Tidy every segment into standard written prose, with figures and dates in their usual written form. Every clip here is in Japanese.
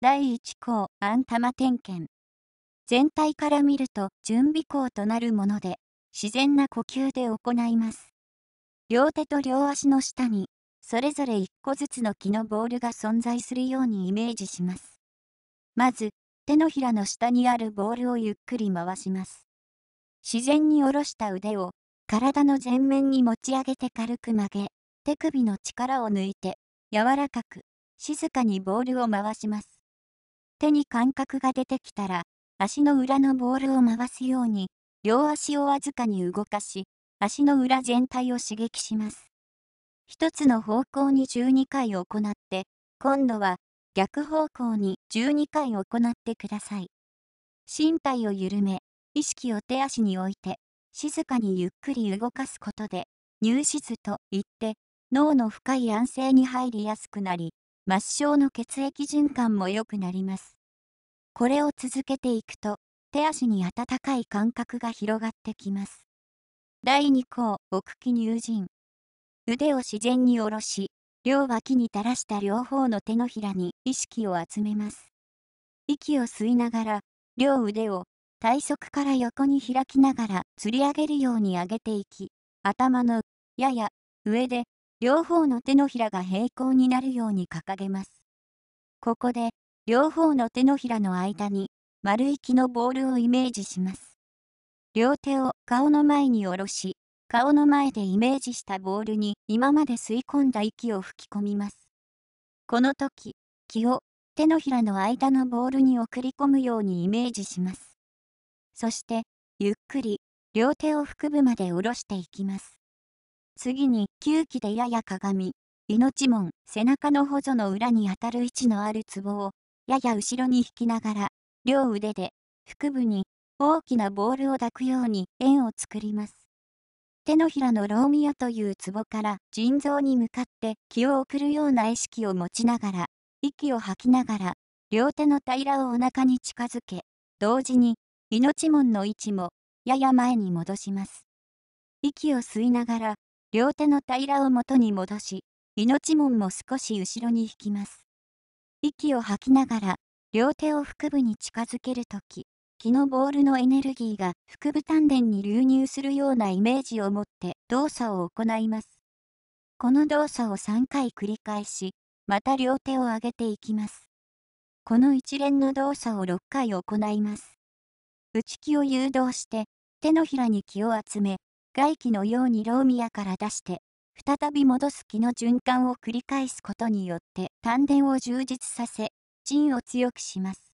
第1項案玉点検。全体から見ると準備項となるもので、自然な呼吸で行います。両手と両足の下に、それぞれ1個ずつの木のボールが存在するようにイメージします。まず、手のひらの下にあるボールをゆっくり回します。自然に下ろした腕を、体の前面に持ち上げて軽く曲げ、手首の力を抜いて、柔らかく、静かにボールを回します。手に感覚が出てきたら、足の裏のボールを回すように、両足をわずかに動かし、足の裏全体を刺激します。一つの方向に12回行って、今度は逆方向に12回行ってください。身体を緩め、意識を手足に置いて、静かにゆっくり動かすことで、入静といって、脳の深い安静に入りやすくなり、末梢の血液循環も良くなります。これを続けていくと、手足に温かい感覚が広がってきます。第2項、奥気入腎。腕を自然に下ろし、両脇に垂らした両方の手のひらに意識を集めます。息を吸いながら、両腕を体側から横に開きながら、吊り上げるように上げていき、頭のやや上で、両方の手のひらが平行になるように掲げます。ここで、両方の手のひらの間に、丸い木のボールをイメージします。両手を顔の前に下ろし、顔の前でイメージしたボールに今まで吸い込んだ息を吹き込みます。この時、気を手のひらの間のボールに送り込むようにイメージします。そして、ゆっくり、両手を腹部まで下ろしていきます。次に、9気でややかがみ、命門、背中のほぞの裏に当たる位置のあるツボを、やや後ろに引きながら、両腕で、腹部に、大きなボールを抱くように円を作ります。手のひらのローミアというツボから腎臓に向かって気を送るような意識を持ちながら、息を吐きながら、両手の平らをお腹に近づけ、同時に、命門の位置も、やや前に戻します。息を吸いながら、両手の平らを元に戻し、命門も少し後ろに引きます。息を吐きながら、両手を腹部に近づけるとき、気のボールのエネルギーが腹部丹田に流入するようなイメージを持って動作を行います。この動作を3回繰り返し、また両手を上げていきます。この一連の動作を6回行います。内気を誘導して、手のひらに気を集め、外気のようにローミアから出して、再び戻す気の循環を繰り返すことによって丹田を充実させ、腎を強くします。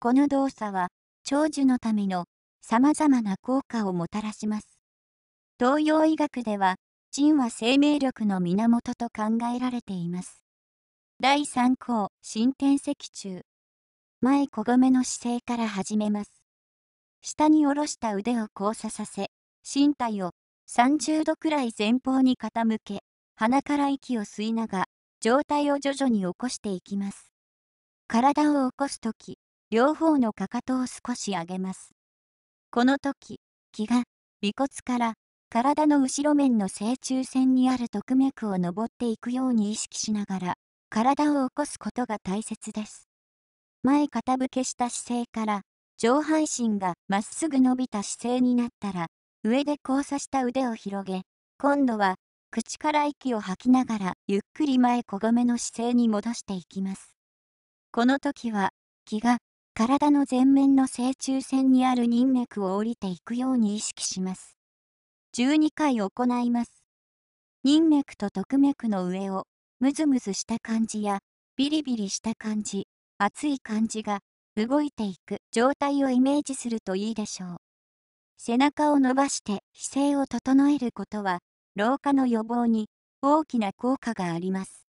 この動作は、長寿のための様々な効果をもたらします。東洋医学では、腎は生命力の源と考えられています。第3項、伸展脊柱。前こごめの姿勢から始めます。下に下ろした腕を交差させ、身体を30度くらい前方に傾け、鼻から息を吸いながら、上体を徐々に起こしていきます。体を起こすとき、両方のかかとを少し上げます。このとき、気が、尾骨から、体の後ろ面の正中線にある督脈を登っていくように意識しながら、体を起こすことが大切です。前傾けした姿勢から、上半身がまっすぐ伸びた姿勢になったら、上で交差した腕を広げ、今度は口から息を吐きながらゆっくり前こごめの姿勢に戻していきます。この時は気が体の前面の正中線にある任脈を降りていくように意識します。12回行います。任脈と督脈の上をムズムズした感じやビリビリした感じ、熱い感じが動いていく状態をイメージするといいでしょう。背中を伸ばして姿勢を整えることは、老化の予防に大きな効果があります。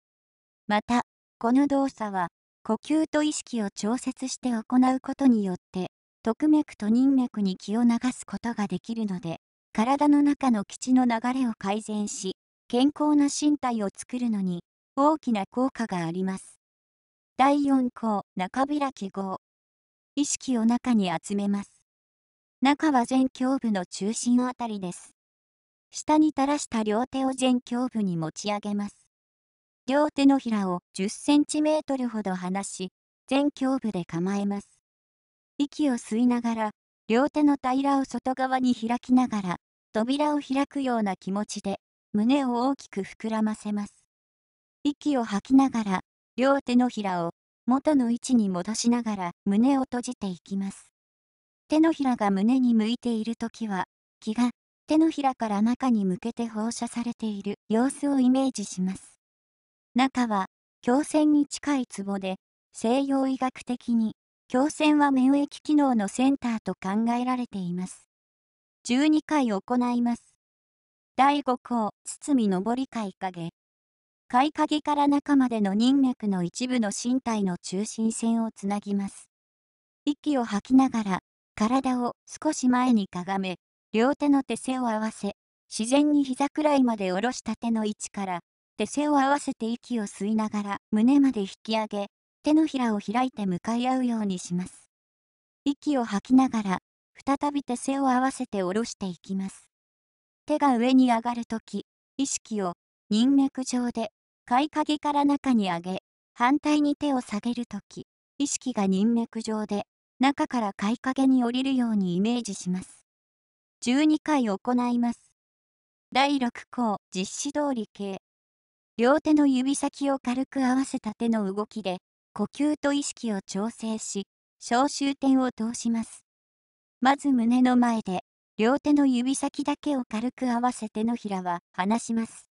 また、この動作は、呼吸と意識を調節して行うことによって、督脈と任脈に気を流すことができるので、体の中の気血の流れを改善し、健康な身体を作るのに大きな効果があります。第4項、中開き5。意識を中に集めます。中は前胸部の中心あたりです。下に垂らした両手を前胸部に持ち上げます。両手のひらを10センチメートルほど離し、前胸部で構えます。息を吸いながら、両手の平らを外側に開きながら、扉を開くような気持ちで、胸を大きく膨らませます。息を吐きながら、両手のひらを元の位置に戻しながら胸を閉じていきます。手のひらが胸に向いているときは、気が手のひらから中に向けて放射されている様子をイメージします。中は胸腺に近いツボで、西洋医学的に胸腺は免疫機能のセンターと考えられています。12回行います。第5項、堤上り開髻。開髻から中までの人脈の一部の身体の中心線をつなぎます。息を吐きながら、体を少し前にかがめ、両手の手背を合わせ、自然に膝くらいまで下ろした手の位置から、手背を合わせて息を吸いながら胸まで引き上げ、手のひらを開いて向かい合うようにします。息を吐きながら、再び手背を合わせて下ろしていきます。手が上に上がるとき、意識を人脈上で、開髻から中に上げ、反対に手を下げるとき、意識が人脈上で、中から開髻に降りるようにイメージします。12回行います。第6項、実施通り形。両手の指先を軽く合わせた手の動きで、呼吸と意識を調整し、小周点を通します。まず胸の前で、両手の指先だけを軽く合わせ手のひらは離します。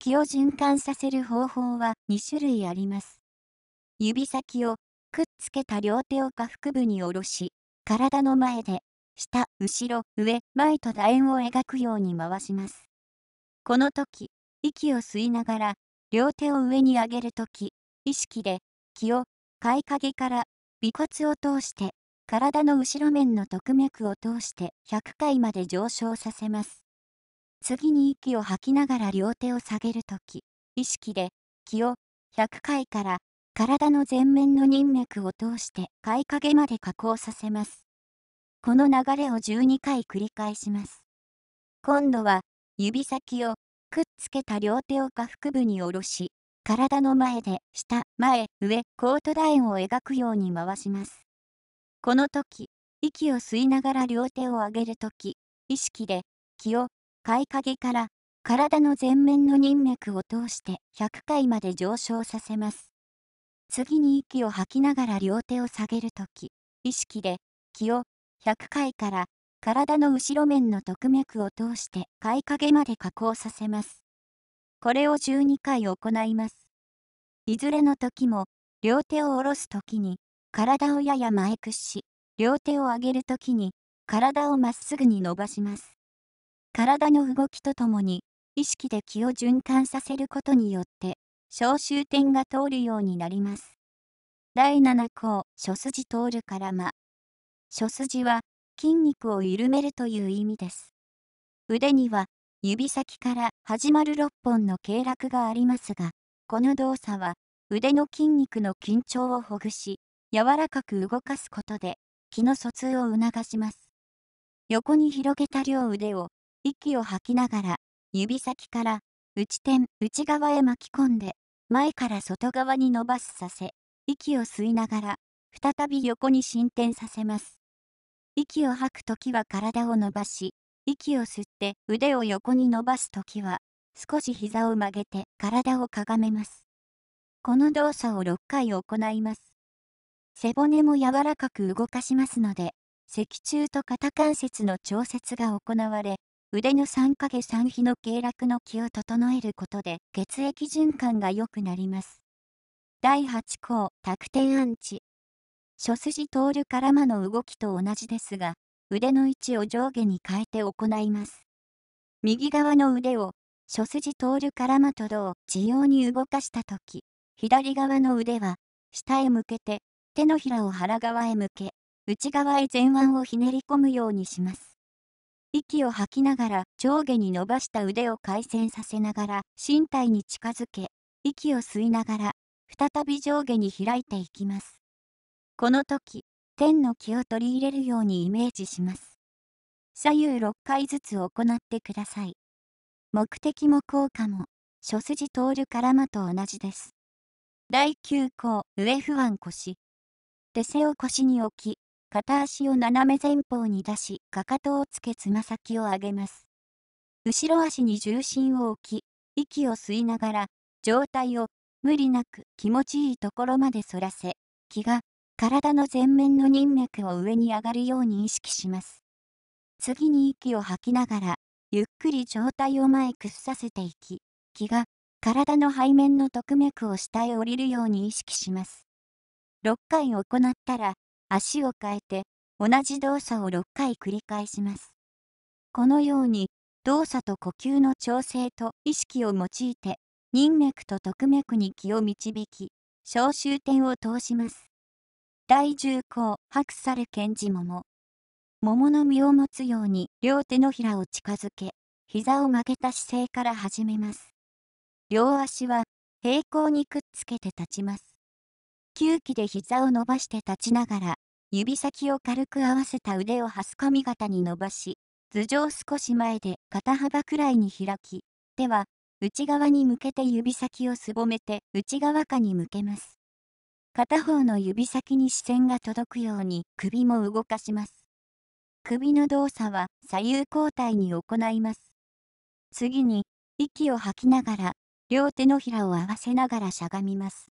気を循環させる方法は2種類あります。指先をくっつけた両手を下腹部に下ろし、体の前で、下、後ろ、上、前と楕円を描くように回します。この時、息を吸いながら、両手を上に上げる時、意識で、気を開髻から尾骨を通して、体の後ろ面の特脈を通して100回まで上昇させます。次に息を吐きながら両手を下げるとき、意識で、気を100回から体の前面の人脈を通して開髻まで下降させます。この流れを12回繰り返します。今度は指先をくっつけた両手を下腹部に下ろし、体の前で下、前、上、高等楕円を描くように回します。この時、息を吸いながら両手を上げるとき、意識で、気を開髻から体の前面の人脈を通して100回まで上昇させます。次に息を吐きながら両手を下げるとき、意識で、気を100回から体の後ろ面の特脈を通して開髻まで下降させます。これを12回行います。いずれの時も、両手を下ろすときに、体をやや前屈し、両手を上げるときに、体をまっすぐに伸ばします。体の動きとともに、意識で気を循環させることによって、小周点が通るようになります。第7項、諸筋通るからま。諸筋は、筋肉を緩めるという意味です。腕には、指先から始まる6本の経絡がありますが、この動作は、腕の筋肉の緊張をほぐし、柔らかく動かすことで、気の疎通を促します。横に広げた両腕を、息を吐きながら、指先から内側へ巻き込んで、前から外側に伸ばしさせ、息を吸いながら、再び横に伸展させます。息を吐くときは体を伸ばし、息を吸って腕を横に伸ばすときは、少し膝を曲げて体をかがめます。この動作を6回行います。背骨も柔らかく動かしますので、脊柱と肩関節の調節が行われ、腕の三影三秘の経絡の気を整えることで血液循環が良くなります。第8項、託点アンチ。諸筋通るからまの動きと同じですが、腕の位置を上下に変えて行います。右側の腕を諸筋通るからまと同時様に動かしたとき、左側の腕は下へ向けて手のひらを腹側へ向け、内側へ前腕をひねり込むようにします。息を吐きながら上下に伸ばした腕を回旋させながら身体に近づけ、息を吸いながら再び上下に開いていきます。この時、天の気を取り入れるようにイメージします。左右6回ずつ行ってください。目的も効果も、諸筋通るからまと同じです。第9項、上不安腰。手背を腰に置き、片足を斜め前方に出し、かかとをつけつま先を上げます。後ろ足に重心を置き、息を吸いながら、上体を無理なく気持ちいいところまで反らせ、気が体の前面の人脈を上に上がるように意識します。次に息を吐きながら、ゆっくり上体を前屈させていき、気が体の背面の突脈を下へ降りるように意識します。6回行ったら、足を変えて、同じ動作を6回繰り返します。このように、動作と呼吸の調整と意識を用いて、人脈と突脈に気を導き、小周点を通します。第10項、白猿検事桃。桃の実を持つように両手のひらを近づけ、膝を曲げた姿勢から始めます。両足は平行にくっつけて立ちます。9期で膝を伸ばして立ちながら、指先を軽く合わせた腕をはすかみ型に伸ばし、頭上少し前で肩幅くらいに開き、手は内側に向けて指先をすぼめて内側下に向けます。片方の指先に視線が届くように首も動かします。首の動作は左右交代に行います。次に、息を吐きながら、両手のひらを合わせながらしゃがみます。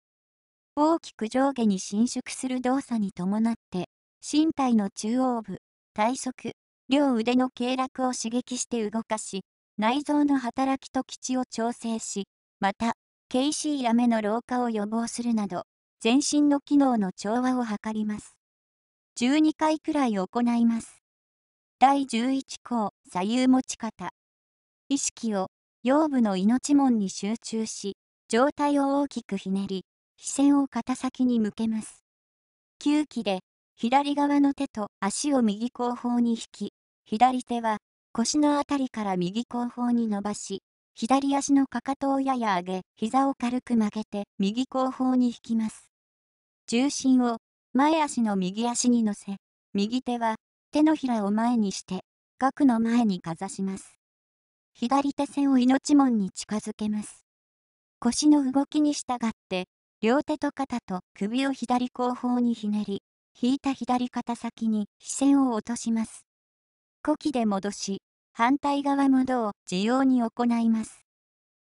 大きく上下に伸縮する動作に伴って、身体の中央部、体側、両腕の経絡を刺激して動かし、内臓の働きと基地を調整し、また、軽視や目の老化を予防するなど、全身の機能の調和を図ります。12回くらい行います。第11項、左右持ち方。意識を腰部の命門に集中し、上体を大きくひねり、視線を肩先に向けます。9期で、左側の手と足を右後方に引き、左手は腰のあたりから右後方に伸ばし、左足のかかとをやや上げ、膝を軽く曲げて右後方に引きます。重心を前足の右足に乗せ、右手は手のひらを前にして、額の前にかざします。左手線を命門に近づけます。腰の動きに従って、両手と肩と首を左後方にひねり、引いた左肩先に視線を落とします。呼気で戻し、反対側も同様に行います。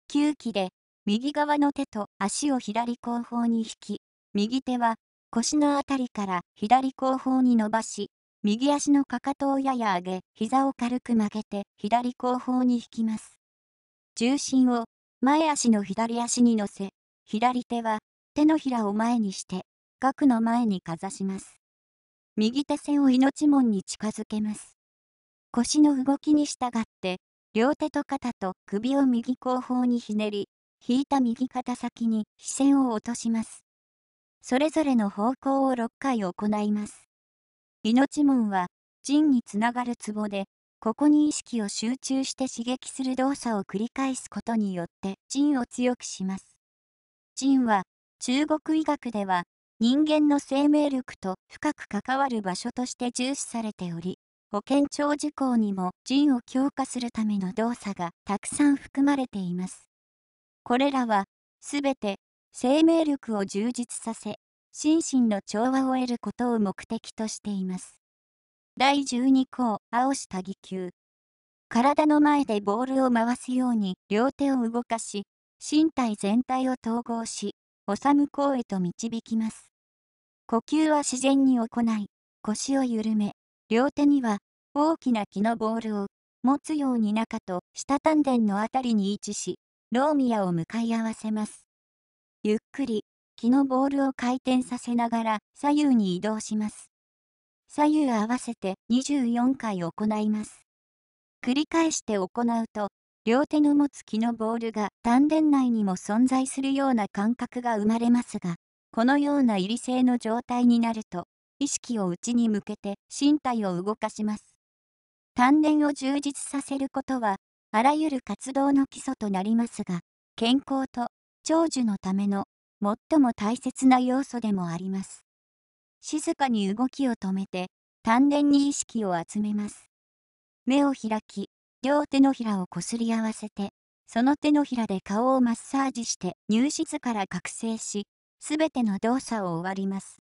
吸気で、右側の手と足を左後方に引き、右手は腰のあたりから左後方に伸ばし、右足のかかとをやや上げ、膝を軽く曲げて左後方に引きます。重心を前足の左足に乗せ、左手は手のひらを前にして、額の前にかざします。右手線を命門に近づけます。腰の動きに従って、両手と肩と首を右後方にひねり、引いた右肩先に視線を落とします。それぞれの方向を6回行います。命門は、腎につながるツボで、ここに意識を集中して刺激する動作を繰り返すことによって腎を強くします。腎は、中国医学では、人間の生命力と深く関わる場所として重視されており、保険長寿項にも腎を強化するための動作がたくさん含まれています。これらはすべて生命力を充実させ、心身の調和を得ることを目的としています。第12項、青下義球。体の前でボールを回すように両手を動かし、身体全体を統合し、収む項へと導きます。呼吸は自然に行い、腰を緩め、両手には大きな木のボールを持つように中と下丹田のあたりに位置し、ローミアを向かい合わせます。ゆっくり木のボールを回転させながら左右に移動します。左右合わせて24回行います。繰り返して行うと、両手の持つ木のボールが丹田内にも存在するような感覚が生まれますが、このような入静の状態になると、意識を内に向けて身体を動かします。丹田を充実させることは、あらゆる活動の基礎となりますが、健康と長寿のための最も大切な要素でもあります。静かに動きを止めて、丹田に意識を集めます。目を開き、両手のひらをこすり合わせて、その手のひらで顔をマッサージして、入静から覚醒し、すべての動作を終わります。